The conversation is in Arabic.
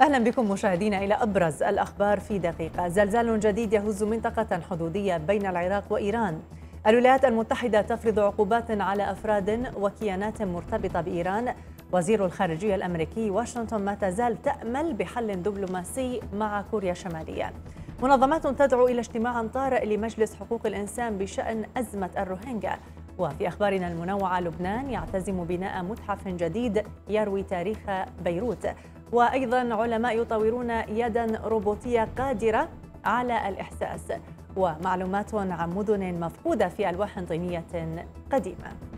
أهلا بكم مشاهدينا إلى أبرز الأخبار في دقيقة. زلزال جديد يهز منطقة حدودية بين العراق وإيران. الولايات المتحدة تفرض عقوبات على أفراد وكيانات مرتبطة بإيران. وزير الخارجية الأمريكي واشنطن ما تزال تأمل بحل دبلوماسي مع كوريا الشمالية. منظمات تدعو إلى اجتماع طارئ لمجلس حقوق الإنسان بشأن أزمة الروهينجا. وفي أخبارنا المنوعة، لبنان يعتزم بناء متحف جديد يروي تاريخ بيروت. وأيضا علماء يطورون يدا روبوتية قادرة على الإحساس. ومعلومات عن مدن مفقودة في ألواح طينية قديمة.